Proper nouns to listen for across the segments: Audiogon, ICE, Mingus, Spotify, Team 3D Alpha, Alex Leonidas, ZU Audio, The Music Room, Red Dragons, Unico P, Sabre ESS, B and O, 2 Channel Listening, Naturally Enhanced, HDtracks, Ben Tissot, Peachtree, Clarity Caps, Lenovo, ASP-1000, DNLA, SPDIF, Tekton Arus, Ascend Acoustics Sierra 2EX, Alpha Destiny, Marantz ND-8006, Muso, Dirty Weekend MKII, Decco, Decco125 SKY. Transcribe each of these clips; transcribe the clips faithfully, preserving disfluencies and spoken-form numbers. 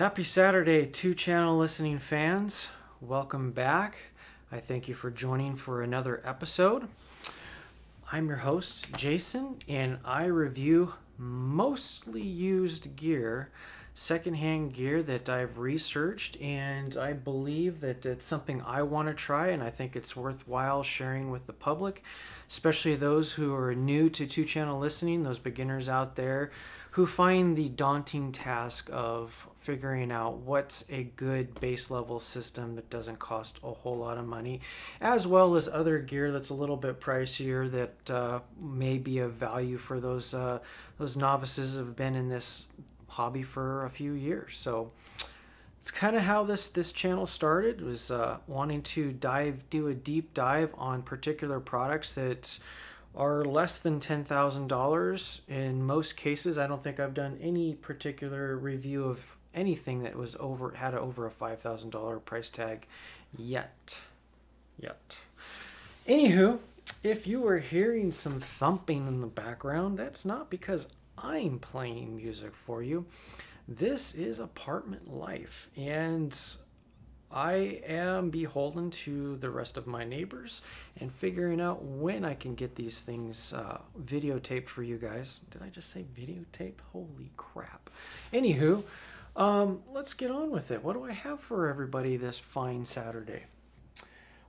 Happy Saturday, two Channel Listening fans. Welcome back. I thank you for joining for another episode. I'm your host, Jason, and I review mostly used gear, secondhand gear that I've researched, and I believe that it's something I want to try, and I think it's worthwhile sharing with the public, especially those who are new to two Channel Listening, those beginners out there who find the daunting task of figuring out what's a good base level system that doesn't cost a whole lot of money, as well as other gear that's a little bit pricier that uh, may be of value for those uh, those novices who have been in this hobby for a few years. So it's kind of how this this channel started, was uh, wanting to dive do a deep dive on particular products that are less than ten thousand dollars in most cases. I don't think I've done any particular review of anything that was over had over a five thousand dollar price tag yet. Yet. Anywho, if you were hearing some thumping in the background, that's not because I'm playing music for you. This is apartment life, and I am beholden to the rest of my neighbors and figuring out when I can get these things uh, videotaped for you guys. Did I just say videotape? Holy crap. Anywho, um, let's get on with it. What do I have for everybody this fine Saturday?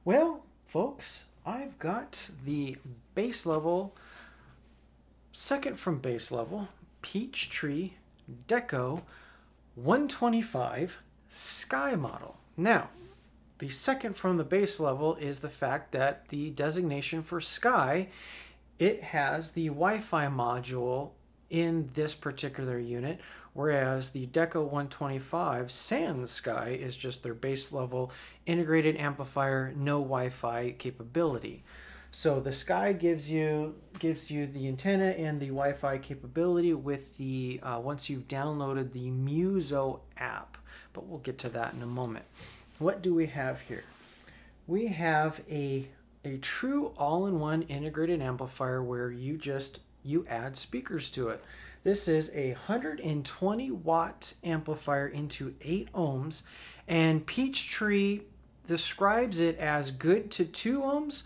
Well, folks, I've got the base level, second from base level, Peachtree Decco one twenty-five S K Y model. Now, the second from the base level is the fact that the designation for S K Y, it has the Wi-Fi module in this particular unit, whereas the Decco one twenty-five Sans S K Y is just their base level integrated amplifier, no Wi-Fi capability. So the S K Y gives you gives you the antenna and the Wi-Fi capability with the uh, once you've downloaded the Muso app. But we'll get to that in a moment. What do we have here? We have a a true all-in-one integrated amplifier where you just you add speakers to it. This is a one hundred twenty watt amplifier into eight ohms, and Peachtree describes it as good to two ohms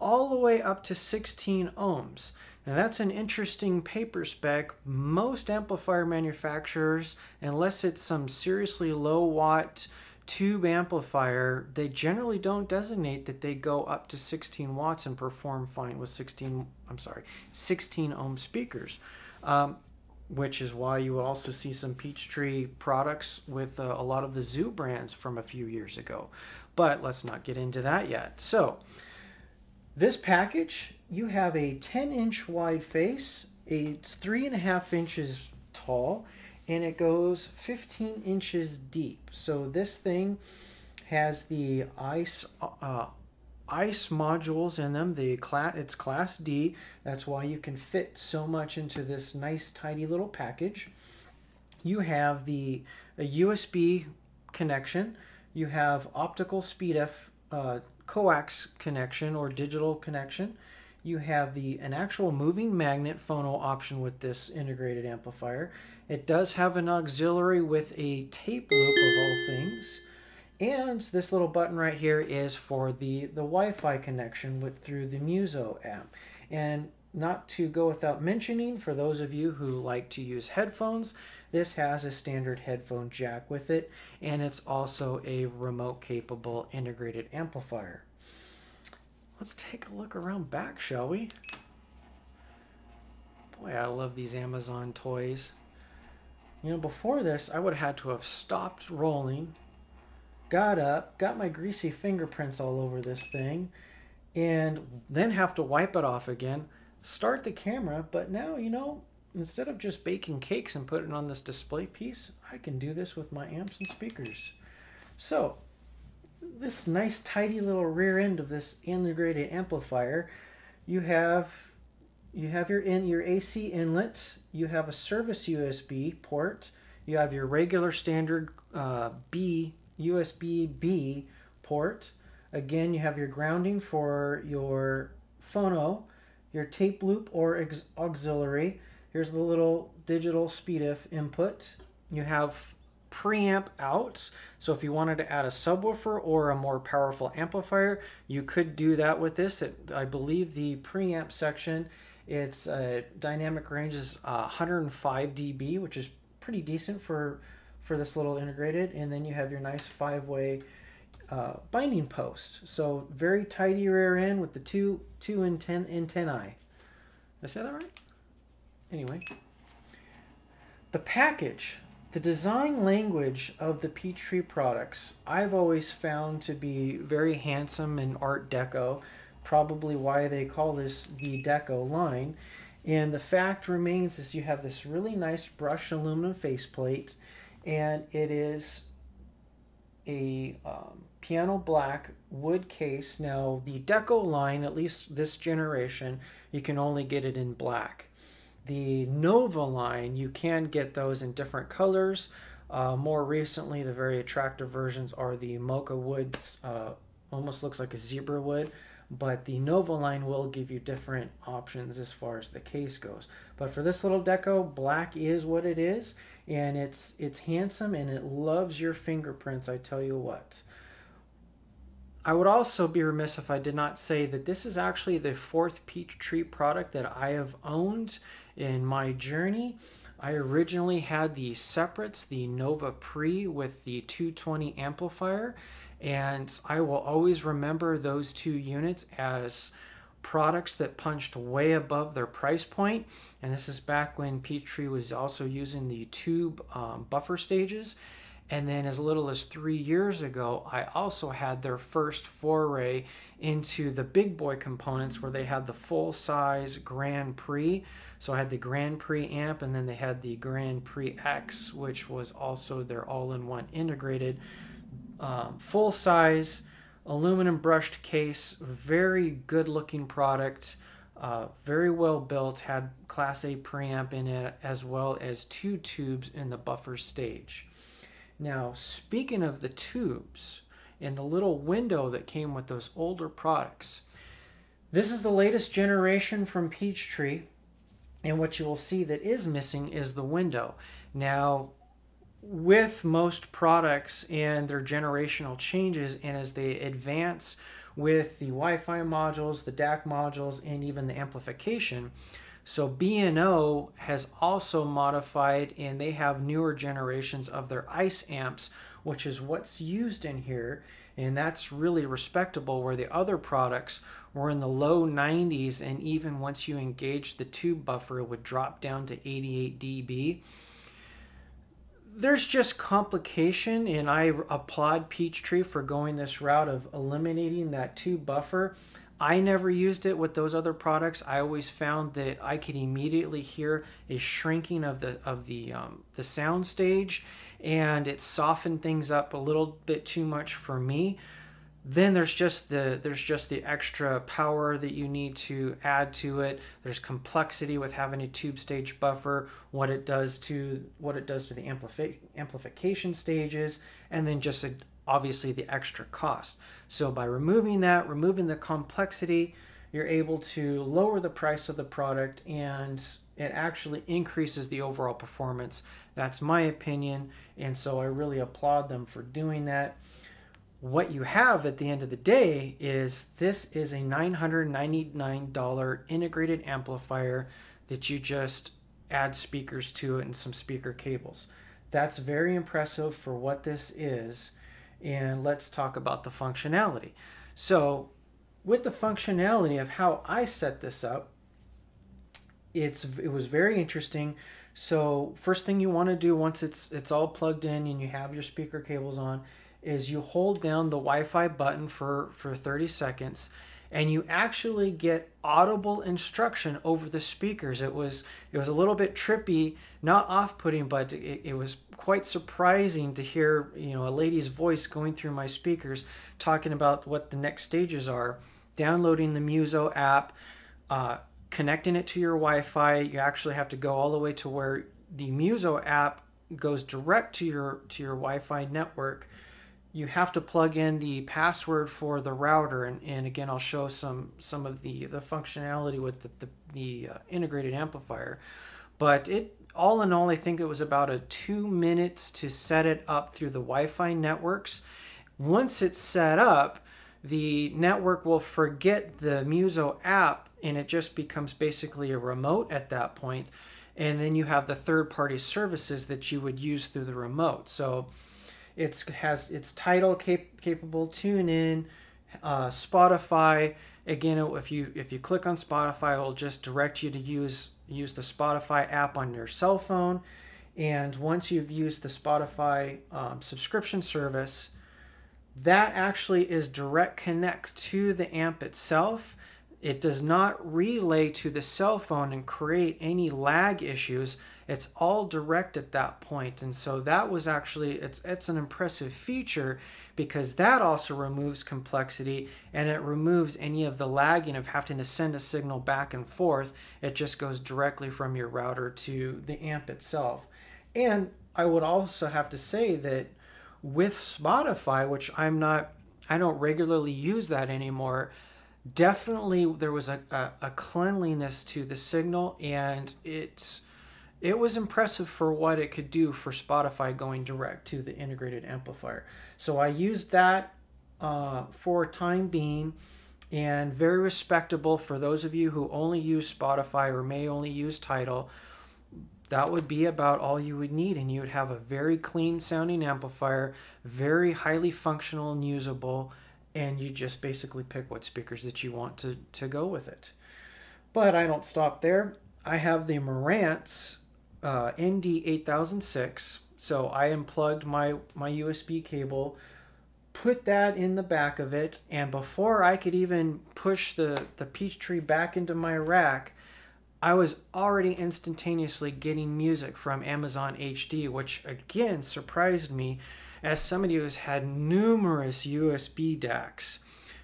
all the way up to sixteen ohms. Now that's an interesting paper spec. Most amplifier manufacturers, unless it's some seriously low watt tube amplifier, they generally don't designate that they go up to sixteen watts and perform fine with sixteen, I'm sorry, sixteen ohm speakers, um, which is why you will also see some Peachtree products with uh, a lot of the Z U brands from a few years ago. But let's not get into that yet. So this package, you have a ten inch wide face, it's three and a half inches tall, and it goes fifteen inches deep. So this thing has the ICE, uh, ICE modules in them. The class, it's class D. That's why you can fit so much into this nice tiny little package. You have the a U S B connection. You have optical S P D I F uh, coax connection or digital connection. You have the an actual moving magnet phono option with this integrated amplifier. It does have an auxiliary with a tape loop of all things, and this little button right here is for the the Wi-Fi connection with through the Muso app. And not to go without mentioning, for those of you who like to use headphones, this has a standard headphone jack with it, and it's also a remote-capable integrated amplifier. Let's take a look around back, shall we? Boy, I love these Amazon toys. You know, before this, I would have had to have stopped rolling, got up, got my greasy fingerprints all over this thing, and then have to wipe it off again, start the camera. But now, you know, instead of just baking cakes and putting on this display piece, I can do this with my amps and speakers. So this nice tidy little rear end of this integrated amplifier, you have you have your in your A C inlet, you have a service U S B port, you have your regular standard uh, B U S B B port. Again, you have your grounding for your phono, your tape loop or auxiliary. Here's the little digital S P D I F input. You have preamp out. So if you wanted to add a subwoofer or a more powerful amplifier, you could do that with this. It, I believe the preamp section, its uh, dynamic range is uh, one hundred five decibels, which is pretty decent for, for this little integrated. And then you have your nice five-way uh, binding post. So very tidy rear end with the two, two and ten antennae. Did I say that right? Anyway, the package, the design language of the Peachtree products, I've always found to be very handsome and art deco, probably why they call this the Decco line. And the fact remains is you have this really nice brushed aluminum faceplate, and it is a um, piano black wood case. Now the Decco line, at least this generation, you can only get it in black. The Nova line, you can get those in different colors. Uh, more recently, the very attractive versions are the Mocha Woods, uh, almost looks like a zebra wood, but the Nova line will give you different options as far as the case goes. But for this little Decco, black is what it is, and it's, it's handsome and it loves your fingerprints, I tell you what. I would also be remiss if I did not say that this is actually the fourth Peachtree product that I have owned in my journey. I originally had the separates, the Nova Pre with the two twenty amplifier, and I will always remember those two units as products that punched way above their price point. And this is back when Peachtree was also using the tube um, buffer stages. And then as little as three years ago, I also had their first foray into the big boy components, where they had the full-size Grand Prix. So I had the Grand Prix amp, and then they had the Grand Prix X, which was also their all-in-one integrated um, full-size aluminum brushed case. Very good-looking product, uh, very well-built, had Class A preamp in it, as well as two tubes in the buffer stage. Now, speaking of the tubes and the little window that came with those older products, this is the latest generation from Peachtree, and what you will see that is missing is the window. Now, with most products and their generational changes, and as they advance with the Wi-Fi modules, the D A C modules, and even the amplification, so B and O has also modified, and they have newer generations of their ICE amps, which is what's used in here. And that's really respectable, where the other products were in the low nineties, and even once you engage the tube buffer, it would drop down to eighty-eight decibels. There's just complication, and I applaud Peachtree for going this route of eliminating that tube buffer. I never used it with those other products. I always found that I could immediately hear a shrinking of the of the um, the sound stage, and it softened things up a little bit too much for me. Then there's just the there's just the extra power that you need to add to it. There's complexity with having a tube stage buffer, what it does to what it does to the amplifi amplification stages, and then just a obviously the extra cost. So by removing that, removing the complexity, you're able to lower the price of the product, and it actually increases the overall performance. That's my opinion, and so I really applaud them for doing that. What you have at the end of the day is this is a nine hundred ninety-nine dollar integrated amplifier that you just add speakers to it and some speaker cables. That's very impressive for what this is. And let's talk about the functionality. So with the functionality of how I set this up, it's it was very interesting. So first thing you want to do once it's it's all plugged in and you have your speaker cables on is you hold down the Wi-Fi button for, for thirty seconds, and you actually get audible instruction over the speakers. It was it was a little bit trippy, not off-putting, but it, it was quite surprising to hear, you know, a lady's voice going through my speakers talking about what the next stages are. Downloading the Muso app, uh, connecting it to your Wi-Fi. You actually have to go all the way to where the Muso app goes direct to your to your Wi-Fi network. You have to plug in the password for the router, and, and again, I'll show some some of the the functionality with the the, the uh, integrated amplifier. But it all in all, I think it was about a two minutes to set it up through the Wi-Fi networks. Once it's set up, the network will forget the Muso app, and it just becomes basically a remote at that point. And then you have the third-party services that you would use through the remote. So it has its title cap capable, TuneIn, uh, Spotify. Again, if you if you click on Spotify, it will just direct you to use use the Spotify app on your cell phone. And once you've used the Spotify um, subscription service, that actually is direct connect to the amp itself. It does not relay to the cell phone and create any lag issues. It's all direct at that point. And so that was actually, it's, it's an impressive feature, because that also removes complexity, and it removes any of the lagging of having to send a signal back and forth. It just goes directly from your router to the amp itself. And I would also have to say that with Spotify, which I'm not, I don't regularly use that anymore, definitely there was a, a, a cleanliness to the signal, and it's, it was impressive for what it could do for Spotify going direct to the integrated amplifier. So I used that uh, for time being, and very respectable for those of you who only use Spotify or may only use Tidal. That would be about all you would need, and you would have a very clean sounding amplifier, very highly functional and usable, and you just basically pick what speakers that you want to, to go with it. But I don't stop there. I have the Marantz uh, N D eight thousand six, so I unplugged my, my U S B cable, put that in the back of it, and before I could even push the, the Peachtree back into my rack, I was already instantaneously getting music from Amazon H D, which again surprised me as somebody who's had numerous U S B D A Cs.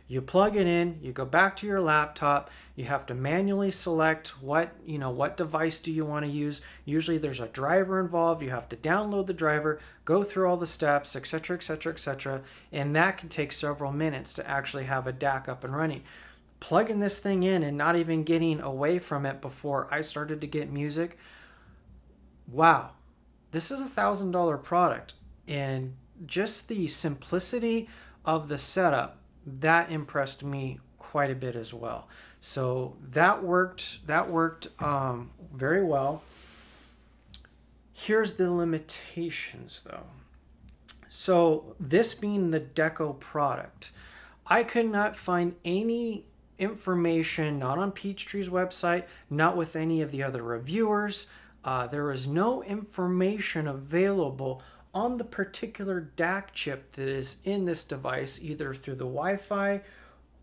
You plug it in, you go back to your laptop, you have to manually select what, you know, what device do you want to use. Usually there's a driver involved, you have to download the driver, go through all the steps, et cetera, et cetera, et cetera, and that can take several minutes to actually have a D A C up and running. Plugging this thing in and not even getting away from it before I started to get music. Wow, this is a thousand dollar product, and just the simplicity of the setup, that impressed me quite a bit as well. So that worked, that worked um, very well. Here's the limitations though. So this being the Decco product, I could not find any information, not on Peachtree's website, not with any of the other reviewers. Uh, there is no information available on the particular D A C chip that is in this device, either through the Wi-Fi,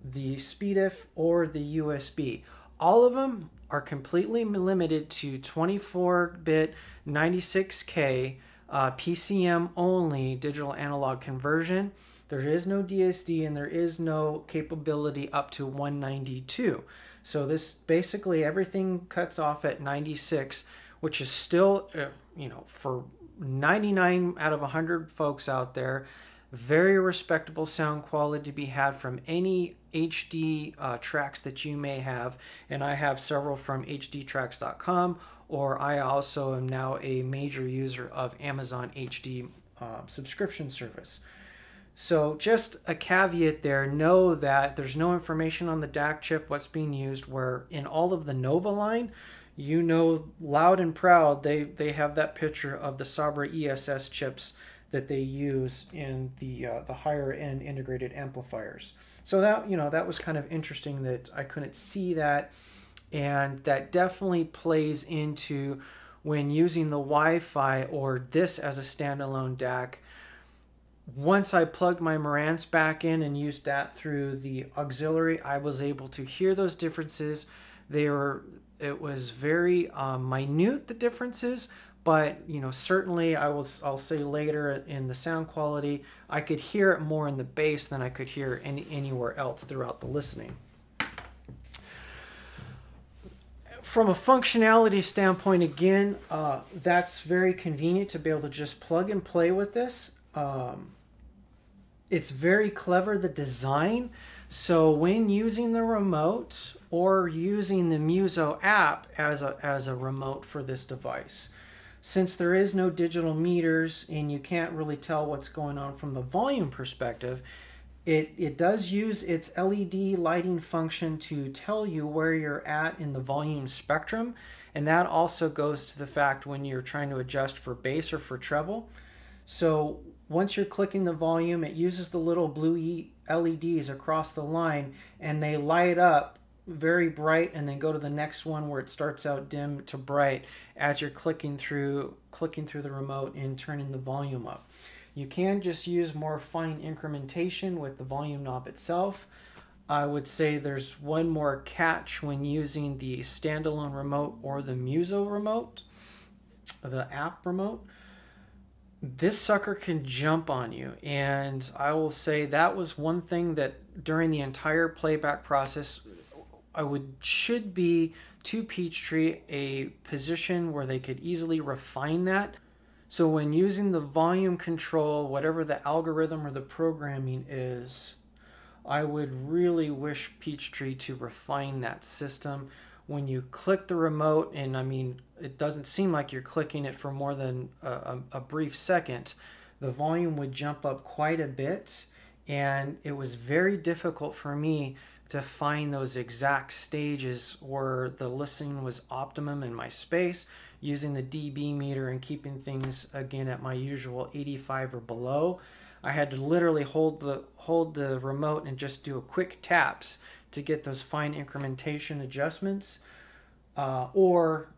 the S P D I F, or the U S B. All of them are completely limited to twenty-four bit ninety-six K uh, P C M only digital analog conversion. There is no D S D, and there is no capability up to one ninety-two. So this basically everything cuts off at ninety-six, which is still, uh, you know, for ninety-nine out of one hundred folks out there, very respectable sound quality to be had from any H D uh, tracks that you may have. And I have several from H D tracks dot com, or I also am now a major user of Amazon H D uh, subscription service. So just a caveat there, know that there's no information on the D A C chip, what's being used, where in all of the Nova line, you know, loud and proud, they, they have that picture of the Sabre E S S chips that they use in the, uh, the higher end integrated amplifiers. So that, you know, that was kind of interesting that I couldn't see that. And that definitely plays into when using the Wi-Fi or this as a standalone D A C. Once I plugged my Marantz back in and used that through the auxiliary, I was able to hear those differences. They were, it was very um, minute, the differences, but you know, certainly I will, I'll say later in the sound quality, I could hear it more in the bass than I could hear any, anywhere else throughout the listening. From a functionality standpoint, again, uh, that's very convenient to be able to just plug and play with this. Um, It's very clever, the design. So when using the remote or using the Muso app as a, as a remote for this device, since there is no digital meters and you can't really tell what's going on from the volume perspective, it, it does use its L E D lighting function to tell you where you're at in the volume spectrum. And that also goes to the fact when you're trying to adjust for bass or for treble. So once you're clicking the volume, it uses the little blue L E Ds across the line and they light up very bright and then go to the next one where it starts out dim to bright as you're clicking through, clicking through the remote and turning the volume up. You can just use more fine incrementation with the volume knob itself. I would say there's one more catch when using the standalone remote or the Muso remote, the app remote. This sucker can jump on you, and I will say that was one thing that during the entire playback process, I would should be to Peachtree a position where they could easily refine that. So when using the volume control, whatever the algorithm or the programming is, I would really wish Peachtree to refine that system. When you click the remote, and I mean, it doesn't seem like you're clicking it for more than a, a brief second, the volume would jump up quite a bit. And it was very difficult for me to find those exact stages where the listening was optimum in my space, using the dB meter and keeping things again at my usual eighty-five or below. I had to literally hold the hold the remote and just do a quick taps to get those fine incrementation adjustments, uh, or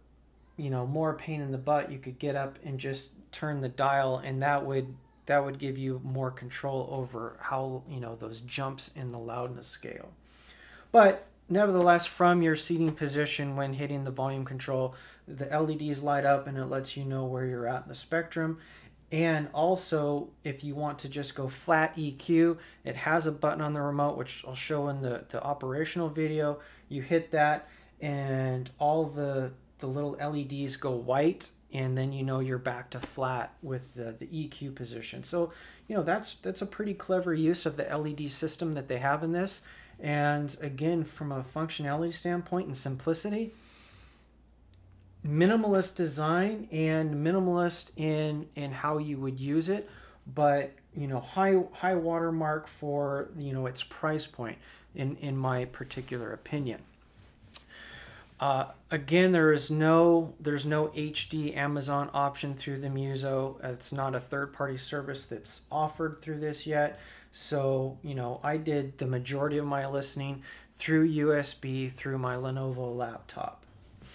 you know, more pain in the butt, you could get up and just turn the dial, and that would that would give you more control over how, you know, those jumps in the loudness scale. But nevertheless, from your seating position when hitting the volume control, the L E Ds light up and it lets you know where you're at in the spectrum. And also, if you want to just go flat E Q, it has a button on the remote, which I'll show in the, the operational video. You hit that and all the, the little L E Ds go white, and then you know you're back to flat with the, the E Q position. So, you know, that's, that's a pretty clever use of the L E D system that they have in this. And again, from a functionality standpoint and simplicity, minimalist design and minimalist in in how you would use it, but you know, high high watermark for, you know, its price point in in my particular opinion. Uh, again, there is no there's no H D Amazon option through the Muso. It's not a third-party service that's offered through this yet. So, you know, I did the majority of my listening through U S B through my Lenovo laptop.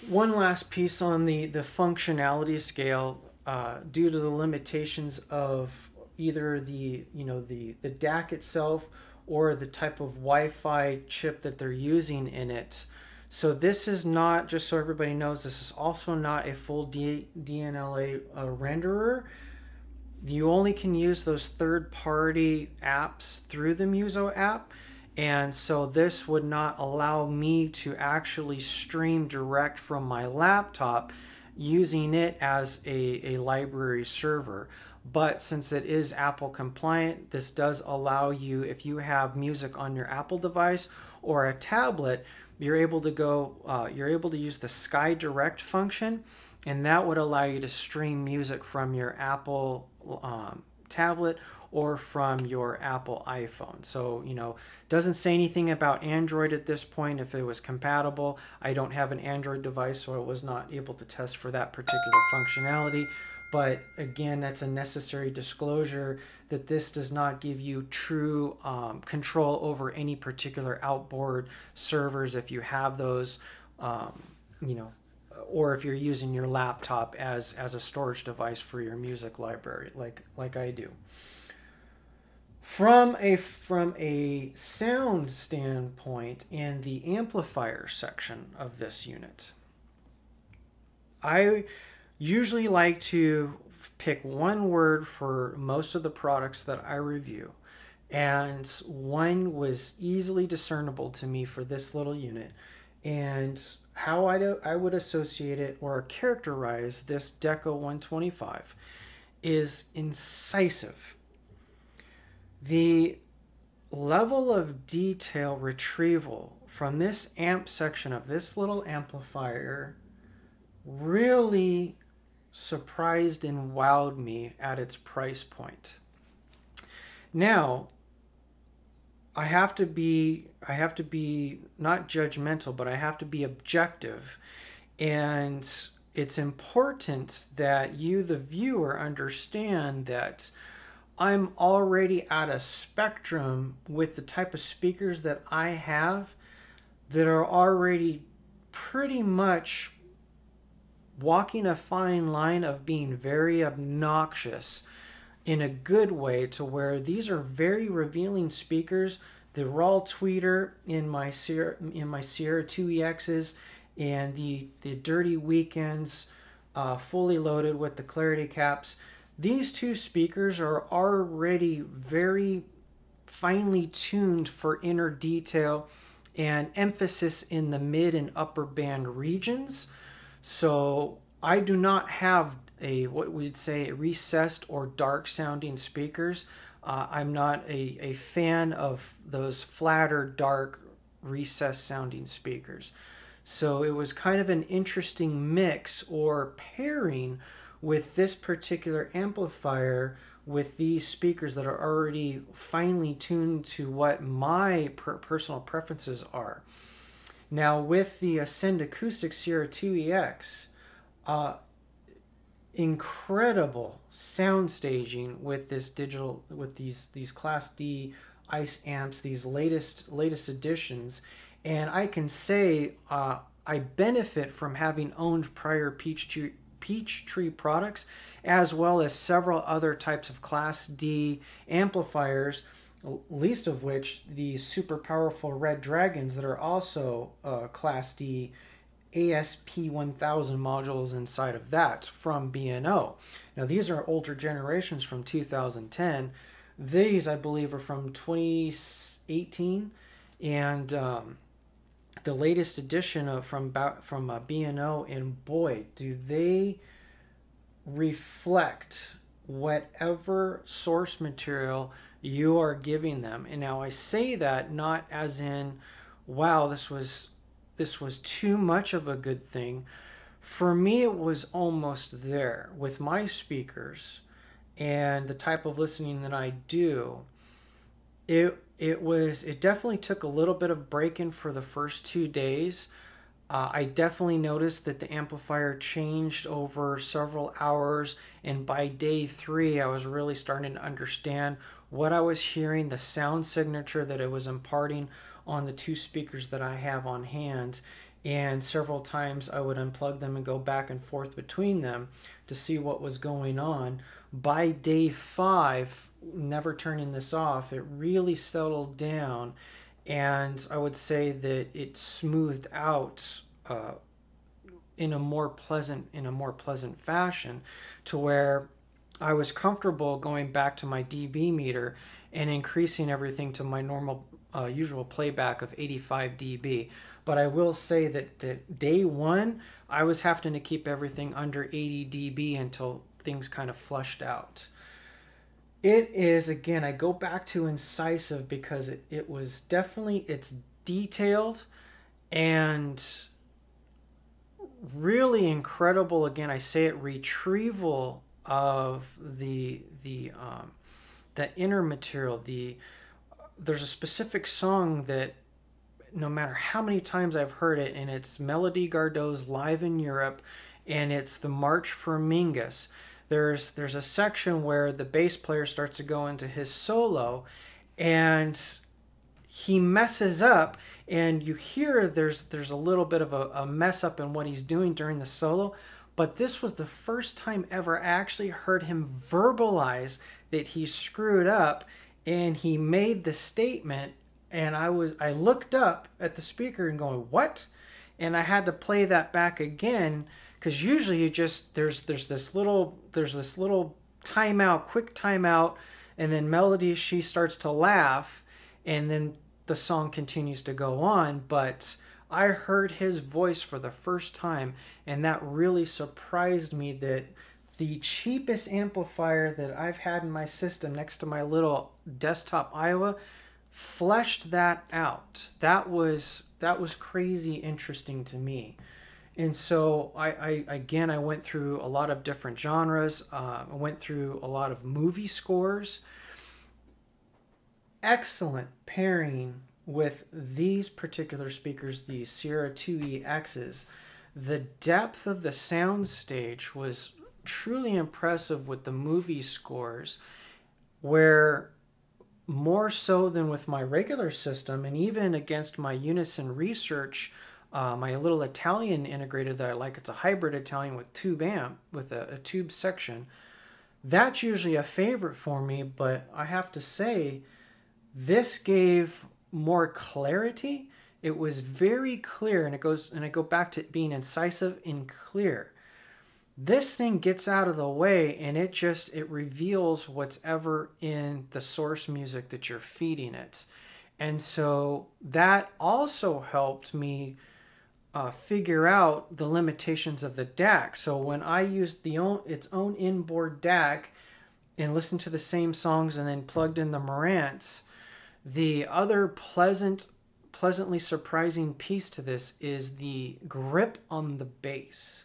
One last piece on the, the functionality scale, uh, due to the limitations of either the, you know, the, the D A C itself or the type of Wi-Fi chip that they're using in it. So this is not, just so everybody knows, this is also not a full D, DNLA uh, renderer. You only can use those third-party apps through the Muso app, and so this would not allow me to actually stream direct from my laptop using it as a, a library server. But since it is Apple compliant, this does allow you, if you have music on your Apple device or a tablet, you're able to go, uh, you're able to use the S K Y Direct function, and that would allow you to stream music from your Apple um, tablet or from your Apple iPhone. So, you know, doesn't say anything about Android at this point, if it was compatible. I don't have an Android device, so I was not able to test for that particular functionality. But again, that's a necessary disclosure that this does not give you true um, control over any particular outboard servers if you have those, um, you know, or if you're using your laptop as, as a storage device for your music library, like, like I do. From a, from a sound standpoint in the amplifier section of this unit, I usually like to pick one word for most of the products that I review. And one was easily discernible to me for this little unit. And how I, do, I would associate it or characterize this Decco one twenty-five is incisive. The level of detail retrieval from this amp section of this little amplifier really surprised and wowed me at its price point. Now, I have to be, I have to be not judgmental, but I have to be objective. And it's important that you, the viewer, understand that I'm already at a spectrum with the type of speakers that I have that are already pretty much walking a fine line of being very obnoxious in a good way, to where these are very revealing speakers. The raw tweeter in my Sierra, in my Sierra two E Xs, and the, the Dirty Weekends uh, fully loaded with the Clarity Caps. These two speakers are already very finely tuned for inner detail and emphasis in the mid and upper band regions. So I do not have a, what we'd say, recessed or dark sounding speakers. Uh, I'm not a, a fan of those flatter, dark, recessed sounding speakers. So it was kind of an interesting mix or pairing with this particular amplifier with these speakers that are already finely tuned to what my per personal preferences are. Now with the Ascend Acoustics Sierra two E X, uh, incredible sound staging with this digital, with these these Class D ICE amps, these latest latest editions. And I can say uh, I benefit from having owned prior Peachtree Peachtree products, as well as several other types of Class D amplifiers, least of which the super powerful Red Dragons that are also uh, Class D A S P one thousand modules inside of that from B and O. Now these are older generations from two thousand ten. These I believe are from twenty eighteen, and um, the latest edition of from from uh, B and O, and boy, do they reflect whatever source material you are giving them. And now I say that not as in, wow, this was this was too much of a good thing. For me, it was almost there with my speakers and the type of listening that I do. It. It was, it definitely took a little bit of break in for the first two days. Uh, I definitely noticed that the amplifier changed over several hours. And by day three, I was really starting to understand what I was hearing, the sound signature that it was imparting on the two speakers that I have on hand. And several times I would unplug them and go back and forth between them to see what was going on. By day five, never turning this off, it really settled down, and I would say that it smoothed out uh, in a more pleasant in a more pleasant fashion, to where I was comfortable going back to my dB meter and increasing everything to my normal uh, usual playback of eighty-five dB. But I will say that, that day one I was having to keep everything under eighty dB until things kind of flushed out. It is, again, I go back to incisive because it, it was definitely, it's detailed and really incredible. Again, I say it, retrieval of the the um, the inner material. The there's a specific song that no matter how many times I've heard it, and it's Melody Gardot's Live in Europe, and it's the March for Mingus. There's, there's a section where the bass player starts to go into his solo and he messes up, and you hear there's, there's a little bit of a, a mess up in what he's doing during the solo. But this was the first time ever I actually heard him verbalize that he screwed up, and he made the statement, and I was, I looked up at the speaker and going, what? And I had to play that back again, because usually you just, there's there's this little there's this little timeout, quick timeout, and then Melody, she starts to laugh, and then the song continues to go on. But I heard his voice for the first time, and that really surprised me, that the cheapest amplifier that I've had in my system next to my little desktop Iowa fleshed that out. That was that was crazy interesting to me. And so I, I again, I went through a lot of different genres. Uh, I went through a lot of movie scores. Excellent pairing with these particular speakers, these Sierra two E Xs. The depth of the soundstage was truly impressive with the movie scores, where more so than with my regular system, and even against my Unison Research, uh, my little Italian integrated that I like. It's a hybrid Italian with tube amp, with a, a tube section. That's usually a favorite for me, but I have to say this gave more clarity. It was very clear, and it goes, and I go back to it being incisive and clear. This thing gets out of the way, and it just, it reveals what's ever in the source music that you're feeding it. And so that also helped me uh, figure out the limitations of the D A C. So when I used the own, its own inboard D A C and listened to the same songs and then plugged in the Marantz, the other pleasant, pleasantly surprising piece to this is the grip on the bass.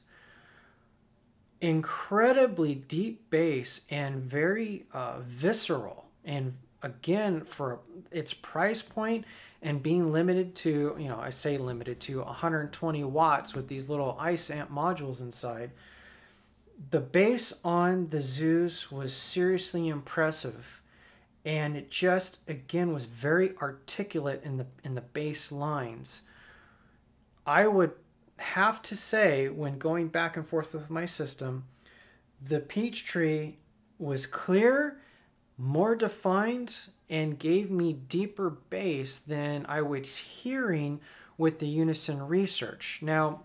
Incredibly deep bass and very uh, visceral, and again, for its price point and being limited to, you know, I say limited to one hundred twenty watts with these little ICE amp modules inside, the bass on the Z Us was seriously impressive, and it just again was very articulate in the in the bass lines. I would have to say, when going back and forth with my system, the Peachtree was clearer, more defined, and gave me deeper bass than I was hearing with the Unison Research. Now,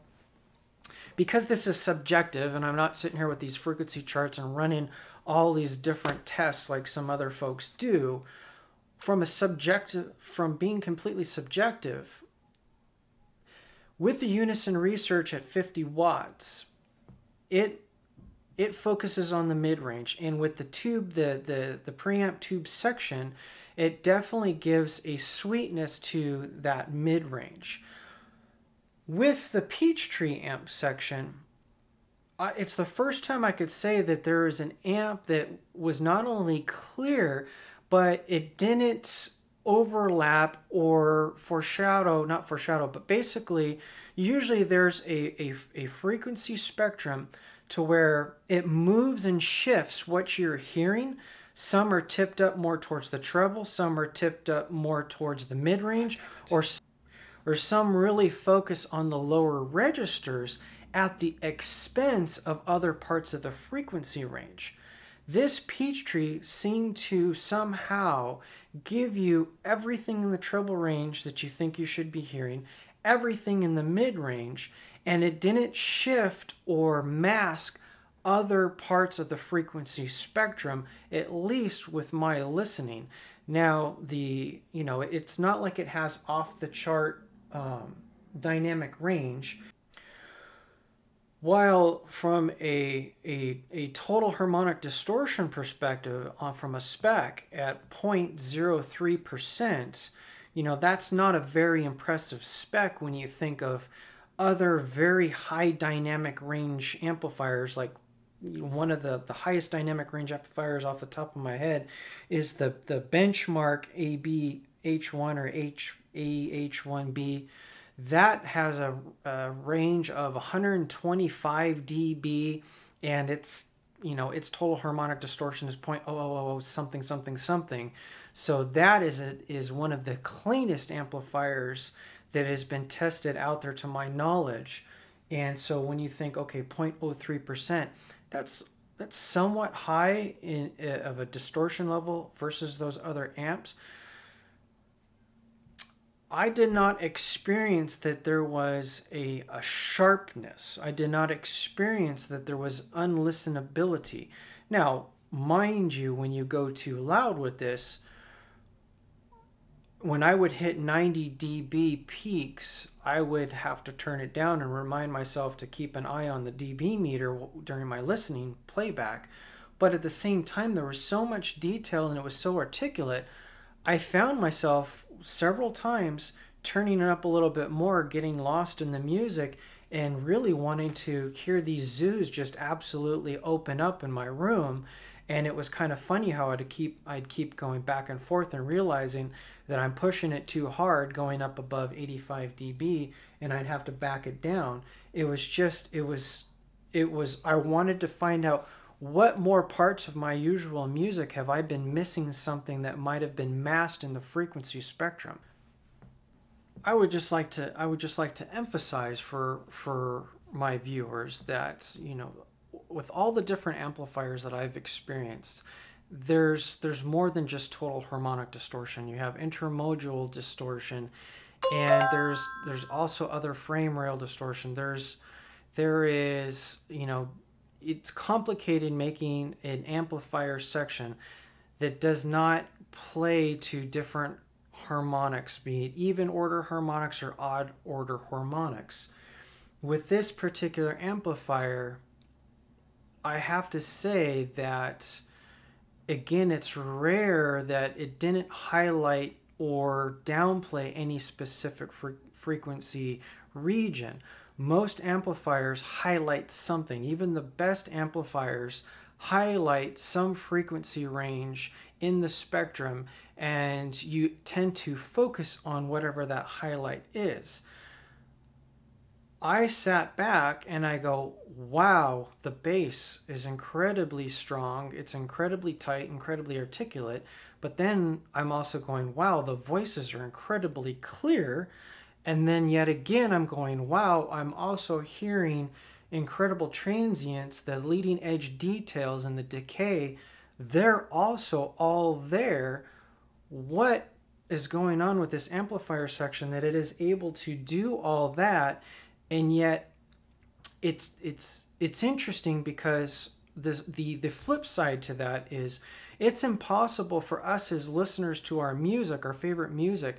because this is subjective and I'm not sitting here with these frequency charts and running all these different tests like some other folks do, from a subjective, from being completely subjective, with the Unison Research at fifty watts, it it focuses on the mid-range, and with the tube, the the the preamp tube section, it definitely gives a sweetness to that mid-range. With the Peachtree amp section, uh, it's the first time I could say that there is an amp that was not only clear, but it didn't overlap or foreshadow, not foreshadow, but basically usually there's a, a, a frequency spectrum to where it moves and shifts what you're hearing. Some are tipped up more towards the treble, some are tipped up more towards the mid-range, or, or some really focus on the lower registers at the expense of other parts of the frequency range. This Peachtree seemed to somehow give you everything in the treble range that you think you should be hearing, everything in the mid-range, and it didn't shift or mask other parts of the frequency spectrum, at least with my listening. Now, the you know, it's not like it has off-the-chart um, dynamic range. While from a, a, a total harmonic distortion perspective, on from a spec at zero point zero three percent, you know, that's not a very impressive spec when you think of other very high dynamic range amplifiers. Like one of the, the highest dynamic range amplifiers off the top of my head is the, the benchmark A B H one or H A H one B. That has a, a range of one hundred twenty-five decibels, and it's, you know, its total harmonic distortion is zero point zero zero zero something something something. So that is a, is one of the cleanest amplifiers that has been tested out there to my knowledge. And so when you think, okay, zero point zero three percent, that's that's somewhat high in uh, of a distortion level versus those other amps. I did not experience that there was a, a sharpness. I did not experience that there was unlistenability. Now, mind you, when you go too loud with this, when I would hit ninety decibel peaks, I would have to turn it down and remind myself to keep an eye on the dB meter during my listening playback. But at the same time, there was so much detail and it was so articulate, I found myself several times turning it up a little bit more, getting lost in the music, and really wanting to hear these Z Us just absolutely open up in my room. And it was kind of funny how I'd keep, I'd keep going back and forth and realizing that I'm pushing it too hard going up above eighty-five decibels and I'd have to back it down. It was just, it was, it was, I wanted to find out what more parts of my usual music have I been missing something that might have been masked in the frequency spectrum. I would just like to, I would just like to emphasize for, for my viewers that, you know, with all the different amplifiers that I've experienced, there's there's more than just total harmonic distortion. You have intermodal distortion, and there's there's also other frame rail distortion. There's there is, you know, it's complicated making an amplifier section that does not play to different harmonics, be it even order harmonics or odd order harmonics. With this particular amplifier, I have to say that, again, it's rare that it didn't highlight or downplay any specific fre frequency region. Most amplifiers highlight something. Even the best amplifiers highlight some frequency range in the spectrum, and you tend to focus on whatever that highlight is. I sat back and I go, wow, the bass is incredibly strong. It's incredibly tight, incredibly articulate. But then I'm also going, wow, the voices are incredibly clear. And then yet again, I'm going, wow, I'm also hearing incredible transients, the leading edge details and the decay. They're also all there. What is going on with this amplifier section that it is able to do all that? And yet it's it's it's interesting because this the the flip side to that is it's impossible for us as listeners to our music, our favorite music.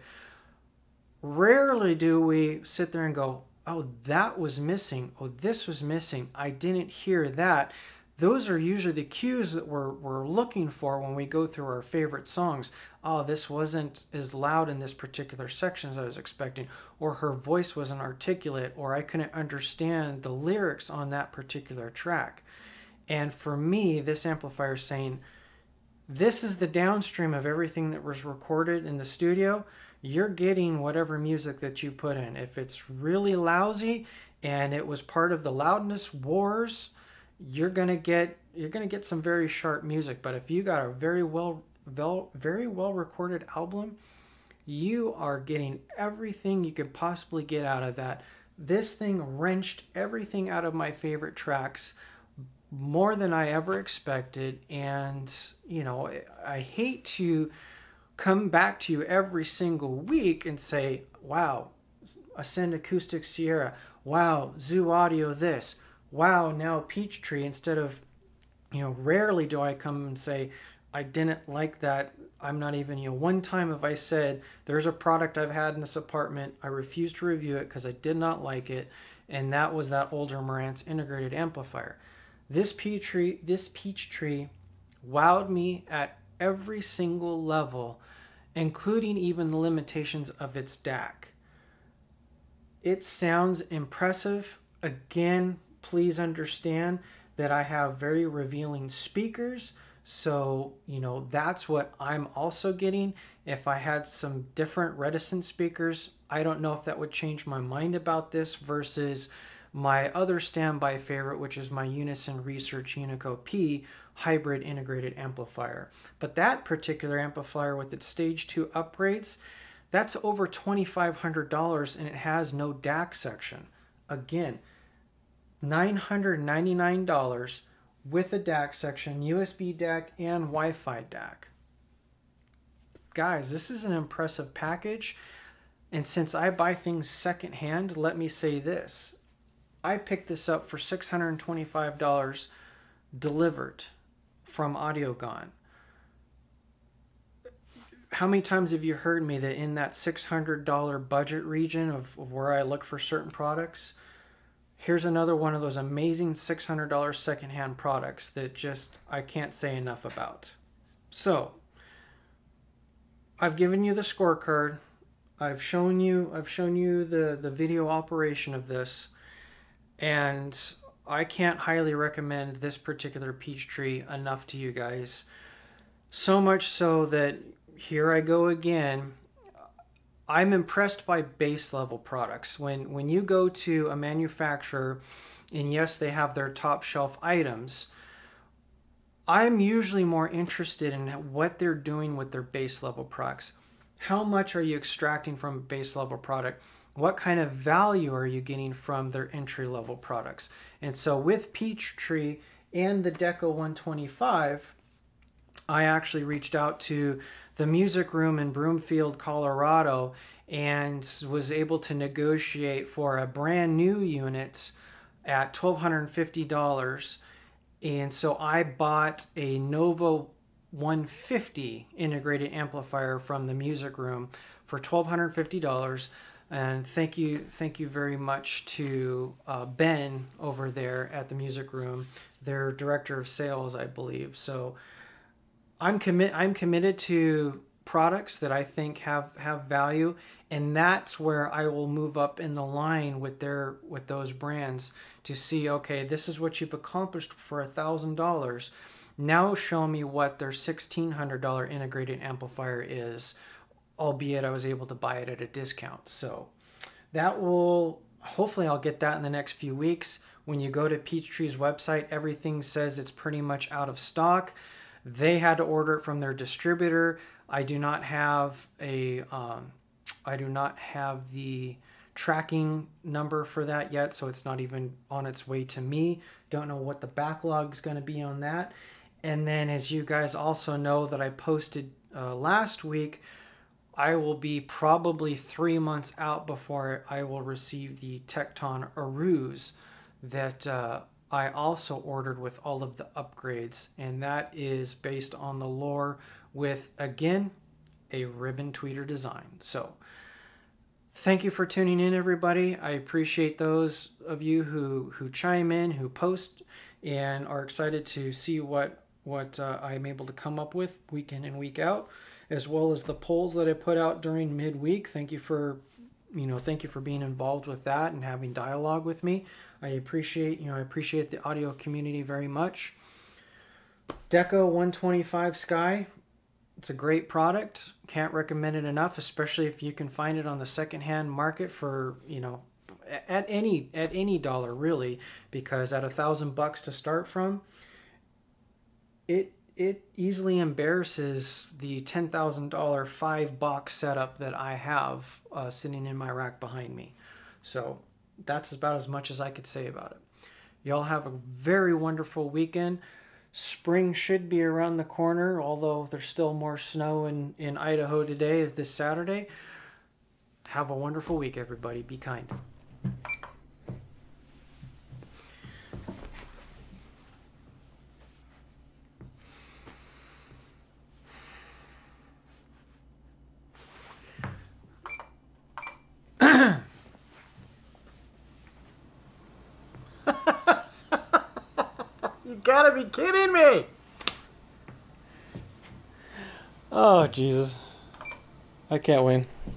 Rarely do we sit there and go, oh, that was missing, oh, this was missing, I didn't hear that. Those are usually the cues that we're, we're looking for when we go through our favorite songs. Oh, this wasn't as loud in this particular section as I was expecting, or her voice wasn't articulate, or I couldn't understand the lyrics on that particular track. And for me, this amplifier is saying, this is the downstream of everything that was recorded in the studio. You're getting whatever music that you put in. If it's really lousy and it was part of the loudness wars, you're gonna get you're gonna get some very sharp music. But if you got a very well, well very well recorded album, you are getting everything you could possibly get out of that. This thing wrenched everything out of my favorite tracks more than I ever expected. And you know, I hate to come back to you every single week and say, wow, Ascend Acoustics Sierra, wow, Z U Audio this, wow, now Peachtree, instead of, you know, rarely do I come and say, I didn't like that. I'm not even, you know, one time have I said, there's a product I've had in this apartment, I refuse to review it because I did not like it, and that was that older Marantz integrated amplifier. This Peachtree, this Peachtree wowed me at every single level, including even the limitations of its D A C. It sounds impressive. Again, please understand that I have very revealing speakers. So, you know, that's what I'm also getting. If I had some different reticent speakers, I don't know if that would change my mind about this versus my other standby favorite, which is my Unison Research Unico P hybrid integrated amplifier. But that particular amplifier with its stage two upgrades, that's over twenty-five hundred dollars and it has no D A C section. Again, nine hundred ninety-nine dollars with a D A C section, U S B D A C and Wi-Fi D A C. Guys, this is an impressive package. And since I buy things secondhand, let me say this. I picked this up for six hundred twenty-five dollars delivered from Audiogon. How many times have you heard me that in that six hundred dollar budget region of, of where I look for certain products? Here's another one of those amazing six hundred dollar secondhand products that just I can't say enough about. So I've given you the scorecard. I've shown you I've shown you the the video operation of this. And I can't highly recommend this particular Peachtree enough to you guys. So much so that here I go again. I'm impressed by base level products. When, when you go to a manufacturer, and yes, they have their top shelf items, I'm usually more interested in what they're doing with their base level products. How much are you extracting from a base level product? What kind of value are you getting from their entry level products? And so with Peachtree and the Decco one twenty-five, I actually reached out to The Music Room in Broomfield, Colorado, and was able to negotiate for a brand new unit at one thousand two hundred fifty dollars. And so I bought a Nova one fifty integrated amplifier from The Music Room for one thousand two hundred fifty dollars. And thank you, thank you very much to uh, Ben over there at The Music Room, their director of sales, I believe. So I'm commit, I'm committed to products that I think have have value, and that's where I will move up in the line with their with those brands to see, okay, this is what you've accomplished for a thousand dollars. Now show me what their sixteen hundred dollar integrated amplifier is. Albeit I was able to buy it at a discount. So that will, hopefully I'll get that in the next few weeks. When you go to Peachtree's website, everything says it's pretty much out of stock. They had to order it from their distributor. I do not have a, um, I do not have the tracking number for that yet, so it's not even on its way to me. Don't know what the backlog is going to be on that. And then, as you guys also know that I posted uh, last week, I will be probably three months out before I will receive the Tekton Arus that uh, I also ordered with all of the upgrades. And that is based on the lore with, again, a ribbon tweeter design. So thank you for tuning in, everybody. I appreciate those of you who, who chime in, who post, and are excited to see what, what uh, I'm able to come up with week in and week out, as well as the polls that I put out during midweek. Thank you for, you know, thank you for being involved with that and having dialogue with me. I appreciate, you know, I appreciate the audio community very much. Decco one twenty-five S K Y, it's a great product. Can't recommend it enough, especially if you can find it on the secondhand market for, you know, at any at any dollar really, because at a thousand bucks to start from, it. It easily embarrasses the ten thousand dollar five box setup that I have uh, sitting in my rack behind me. So that's about as much as I could say about it. Y'all have a very wonderful weekend. Spring should be around the corner, although there's still more snow in, in Idaho today, this Saturday. Have a wonderful week, everybody. Be kind. Gotta be kidding me. Oh, Jesus. I can't win.